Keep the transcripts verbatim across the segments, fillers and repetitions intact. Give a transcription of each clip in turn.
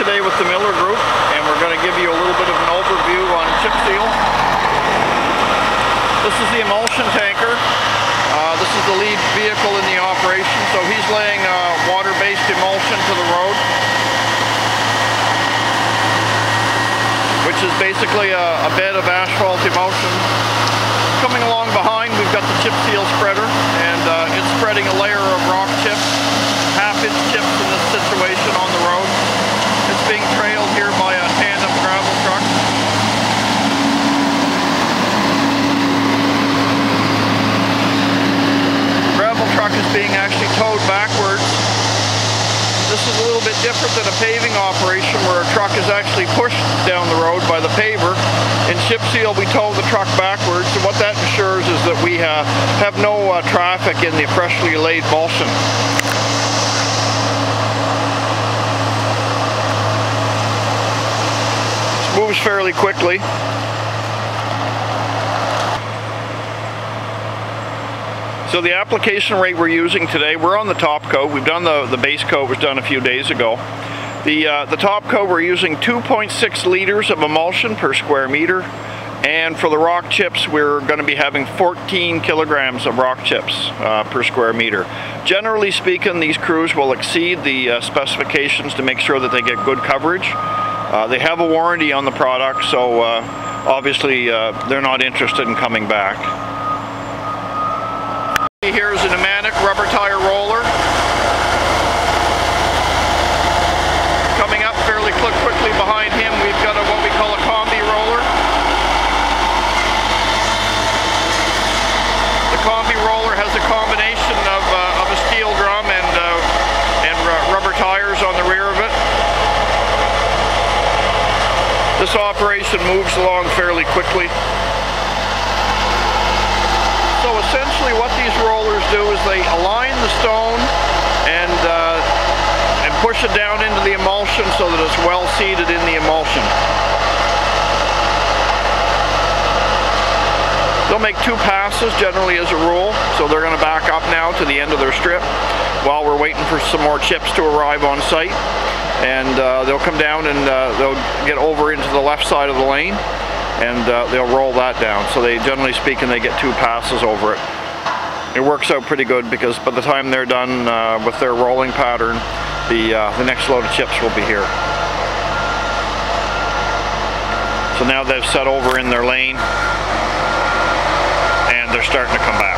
today with the Miller Group, and we're going to give you a little bit of an overview on Chipseal. This is the emulsion tanker. Uh, this is the lead vehicle in the operation, so he's laying uh, water-based emulsion to the road, which is basically a, a bed of asphalt emulsion. Coming along behind, we've got the Chipseal spreader, and uh, it's spreading a layer of rock chips, half-inch chips in this situation on the road. It's being trailed here by a tandem gravel truck. The gravel truck is being actually towed backwards. This is a little bit different than a paving operation where a truck is actually pushed down the road by the paver. In Chipseal, we tow the truck backwards, and what that ensures is that we uh, have no uh, traffic in the freshly laid emulsion. Moves fairly quickly. So the application rate we're using today, we're on the top coat. We've done the, the base coat was done a few days ago. The, uh, the top coat we're using two point six liters of emulsion per square meter, and for the rock chips we're going to be having fourteen kilograms of rock chips uh, per square meter. Generally speaking, these crews will exceed the uh, specifications to make sure that they get good coverage. Uh, they have a warranty on the product, so uh, obviously uh, they're not interested in coming back. Here's a pneumatic rubber tire roller. Coming up fairly quickly behind him, we've got a, what we call a Combi roller. The Combi roller has a combination of, uh, of a steel drum and, uh, and rubber tires on the rear of it. This operation moves along fairly quickly. So essentially what these rollers do is they align the stone and, uh, and push it down into the emulsion so that it's well seated in the emulsion. They'll make two passes generally as a rule, so they're going to back up now to the end of their strip while we're waiting for some more chips to arrive on site. And uh, they'll come down and uh, they'll get over into the left side of the lane, and uh, they'll roll that down. So they, generally speaking, they get two passes over it. It works out pretty good because by the time they're done uh, with their rolling pattern, the, uh, the next load of chips will be here. So now they've set over in their lane, and they're starting to come back.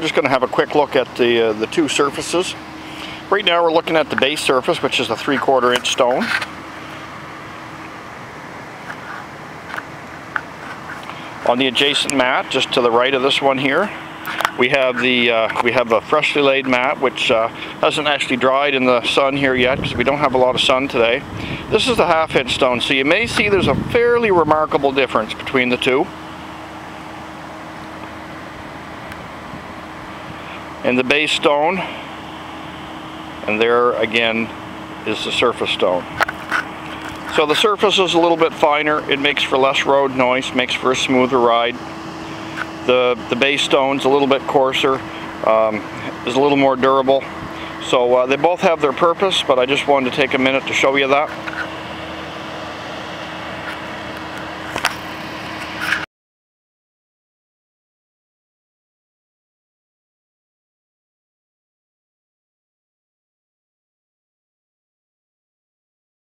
just going to have a quick look at the uh, the two surfaces. Right now we're looking at the base surface, which is the three-quarter inch stone. On the adjacent mat, just to the right of this one here, we have the uh, we have a freshly laid mat, which uh, hasn't actually dried in the sun here yet because we don't have a lot of sun today. This is the half inch stone, so you may see there's a fairly remarkable difference between the two. And the base stone, and there again is the surface stone. So the surface is a little bit finer, it makes for less road noise, makes for a smoother ride. The, the base stone's a little bit coarser, um, is a little more durable. So uh, they both have their purpose, but I just wanted to take a minute to show you that.